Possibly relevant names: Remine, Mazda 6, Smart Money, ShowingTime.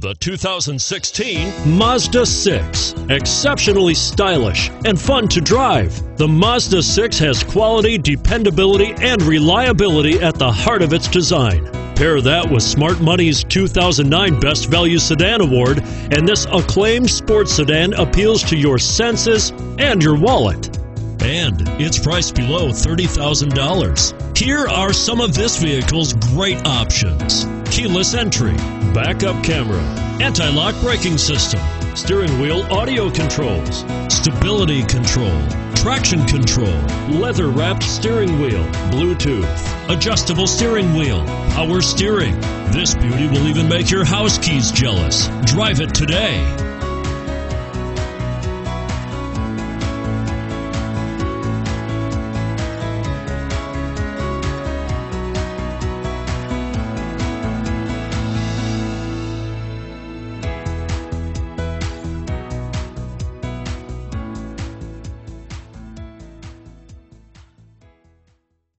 The 2016 Mazda 6. Exceptionally stylish and fun to drive, the Mazda 6 has quality, dependability, and reliability at the heart of its design. Pair that with Smart Money's 2009 Best Value Sedan Award, and this acclaimed sports sedan appeals to your senses and your wallet. And it's priced below $30,000. Here are some of this vehicle's great options: keyless entry, backup camera, anti-lock braking system, steering wheel audio controls, stability control, traction control, leather-wrapped steering wheel, Bluetooth, adjustable steering wheel, power steering. This beauty will even make your house keys jealous. Drive it today.